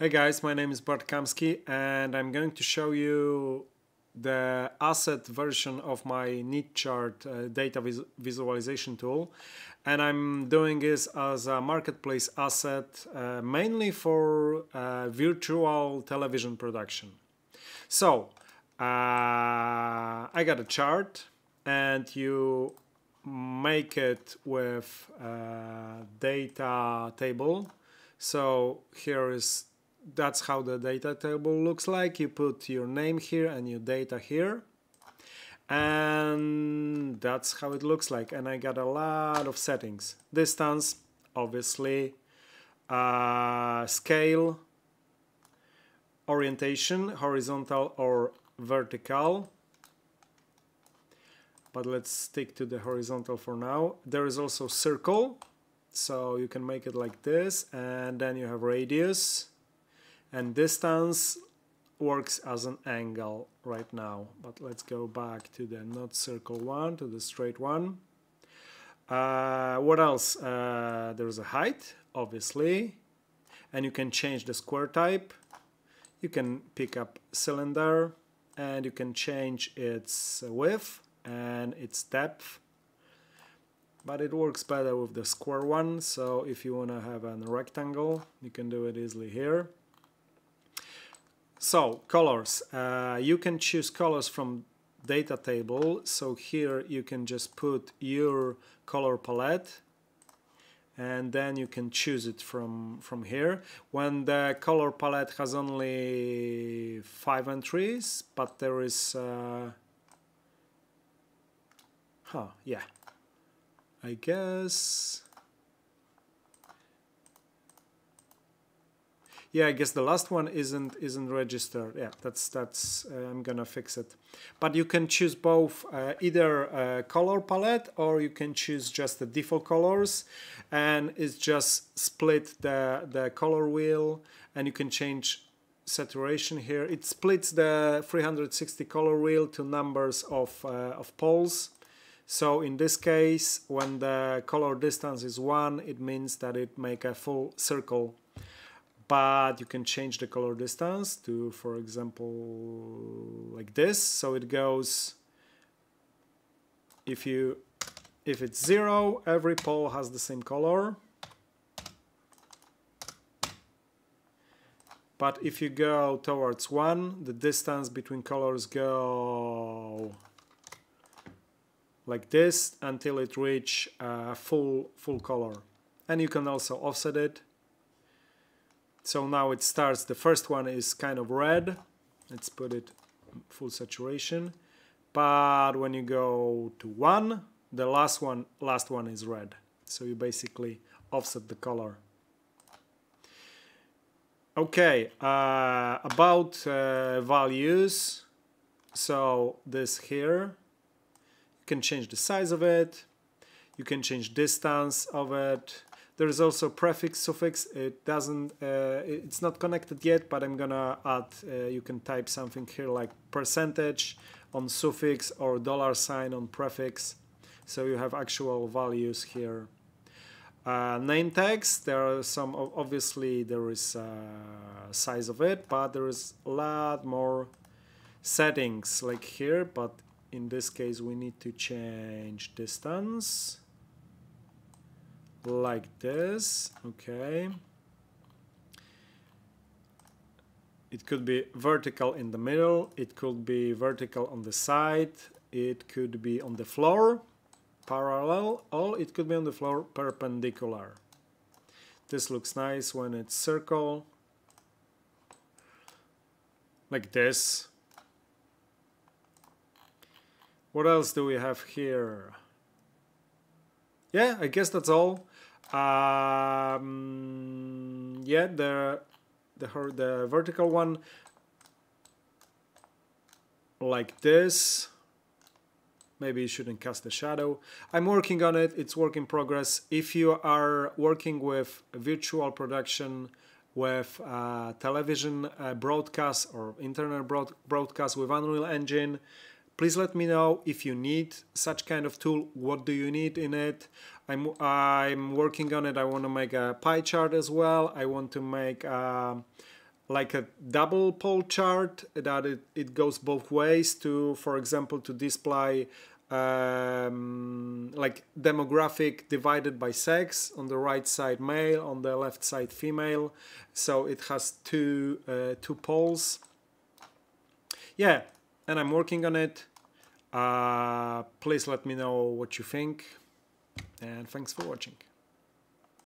Hey guys, my name is Bartosz Kamski and I'm going to show you the asset version of my NeatChart data visualization tool, and I'm doing this as a marketplace asset mainly for virtual television production. So I got a chart and you make it with a data table. So here is that's how the data table looks like. You put your name here and your data here, and that's how it looks like. And I got a lot of settings: distance, obviously, scale, orientation, horizontal or vertical, but let's stick to the horizontal for now. There is also circle, so you can make it like this, and then you have radius. And distance works as an angle right now, but let's go back to the not circle one, to the straight one. What else? There's a height, obviously, and you can change the square type. You can pick up cylinder and you can change its width and its depth, but it works better with the square one. So if you want to have a rectangle, you can do it easily here. So colors, you can choose colors from data table. So here you can just put your color palette and then you can choose it from here. When the color palette has only 5 entries, but there is I guess the last one isn't registered. Yeah, that's I'm gonna fix it. But you can choose both, either a color palette or you can choose just the default colors, and it's just split the color wheel, and you can change saturation here. It splits the 360 color wheel to numbers of poles. So in this case, when the color distance is 1, it means that it makes a full circle. But you can change the color distance to, for example, like this. So it goes, if it's 0, every pole has the same color. But if you go towards 1, the distance between colors go like this until it reach full color. And you can also offset it. So now it starts, the first one is kind of red, let's put it full saturation, but when you go to 1, the last one is red. So you basically offset the color. Okay, about values, so this here, you can change the size of it, you can change distance of it. There is also prefix, suffix. It doesn't. It's not connected yet, but I'm gonna add. You can type something here like percentage on suffix or $sign on prefix, so you have actual values here. Name tags. There are some. Obviously, there is size of it, but there is a lot more settings like here. But in this case, we need to change distance. Like this, okay. It could be vertical in the middle, it could be vertical on the side, it could be on the floor, parallel, or it could be on the floor perpendicular. This looks nice when it's circle, like this. What else do we have here? Yeah, I guess that's all. Yeah, the vertical one like this. Maybe you shouldn't cast a shadow. I'm working on it. It's work in progress. If you are working with virtual production, with television broadcast or internet broadcast with Unreal Engine, please let me know if you need such kind of tool. What do you need in it? I'm working on it. I want to make a pie chart as well. I want to make like a double pole chart that it goes both ways to, for example, to display like demographic divided by sex, on the right side male, on the left side female. So it has two poles. Yeah, and I'm working on it. Please let me know what you think, and thanks for watching.